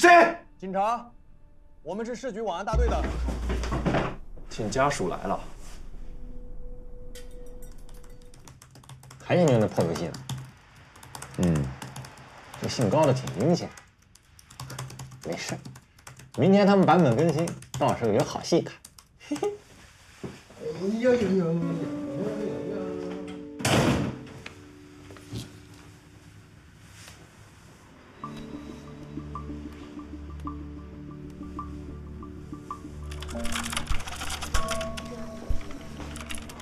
谁？警察，我们是市局网安大队的。请家属来了。还研究那破游戏呢？嗯，这姓高的挺阴险。没事，明天他们版本更新，到时候有好戏看。嘿嘿。哎呦呦呦！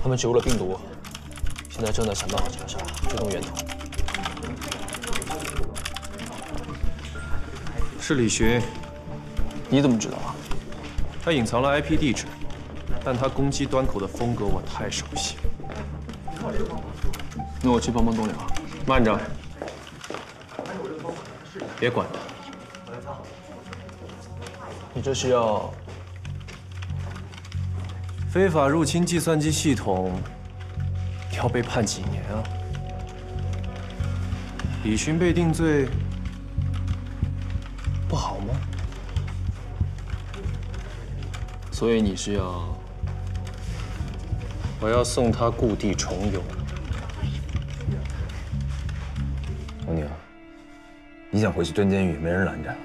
他们植入了病毒，现在正在想办法查杀、追踪源头。是李寻，你怎么知道啊？他隐藏了 IP 地址，但他攻击端口的风格我太熟悉。那我去帮帮东梁。慢着，别管他。你这是要？ 非法入侵计算机系统，要被判几年啊？李寻被定罪，不好吗？所以你是要……我要送他故地重游。红宁，你想回去蹲监狱，没人拦着。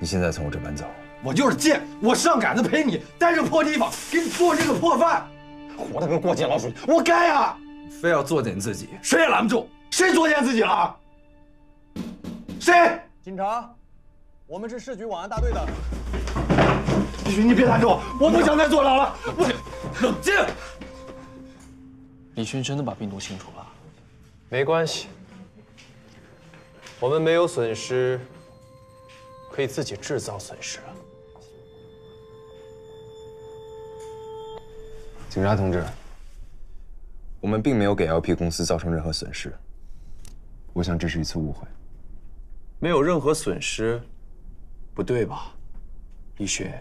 你现在从我这搬走。 我就是贱，我上杆子陪你待这破地方，给你做这个破饭，活得跟过街老鼠，我该啊！非要作践自己，谁也拦不住。谁作践自己了？谁？警察，我们是市局网安大队的。李寻，你别拦着我，我不想再坐牢了。我冷静。李寻真的把病毒清除了？没关系，我们没有损失，可以自己制造损失啊。 警察同志，我们并没有给 LP 公司造成任何损失。我想这是一次误会。没有任何损失，不对吧？李寻，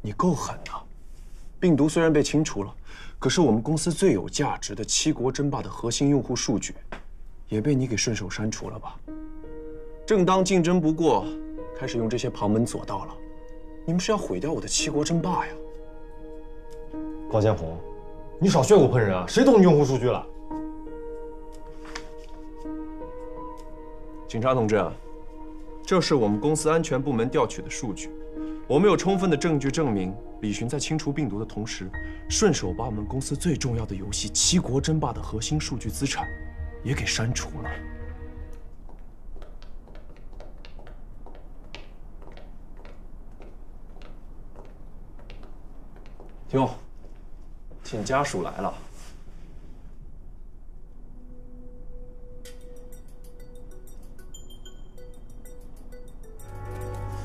你够狠的。病毒虽然被清除了，可是我们公司最有价值的七国争霸的核心用户数据，也被你给顺手删除了吧？正当竞争不过，开始用这些旁门左道了。你们是要毁掉我的七国争霸呀！ 高建宏，你少血口喷人啊！谁动你用户数据了？警察同志，这是我们公司安全部门调取的数据，我们有充分的证据证明，李寻在清除病毒的同时，顺手把我们公司最重要的游戏《七国争霸》的核心数据资产也给删除了。停！ 请家属来了。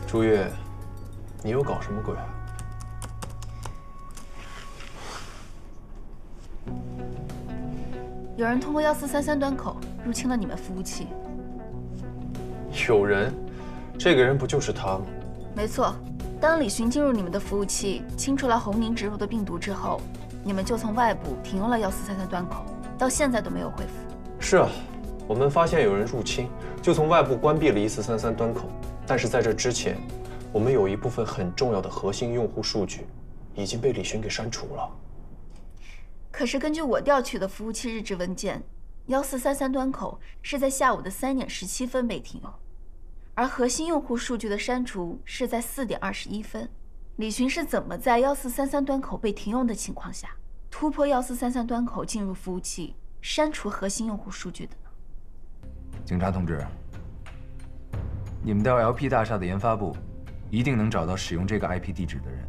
朱月，你又搞什么鬼啊？有人通过1433端口入侵了你们服务器。有人？这个人不就是他吗？没错。当李寻进入你们的服务器，清除了洪宁植入的病毒之后。 你们就从外部停用了1433端口，到现在都没有恢复。是啊，我们发现有人入侵，就从外部关闭了1433端口。但是在这之前，我们有一部分很重要的核心用户数据已经被李寻给删除了。可是根据我调取的服务器日志文件， 1433端口是在下午的3点17分被停用，而核心用户数据的删除是在4点21分。 李寻是怎么在1433端口被停用的情况下，突破1433端口进入服务器，删除核心用户数据的呢？警察同志，你们到 LP 大厦的研发部，一定能找到使用这个 IP 地址的人，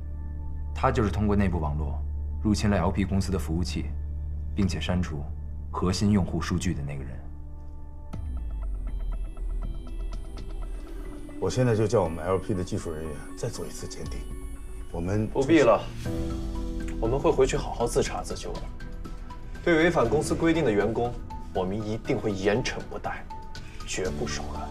他就是通过内部网络入侵了 LP 公司的服务器，并且删除核心用户数据的那个人。我现在就叫我们 LP 的技术人员再做一次鉴定。 我们不必了，我们会回去好好自查自纠的。对违反公司规定的员工，我们一定会严惩不贷，绝不手软。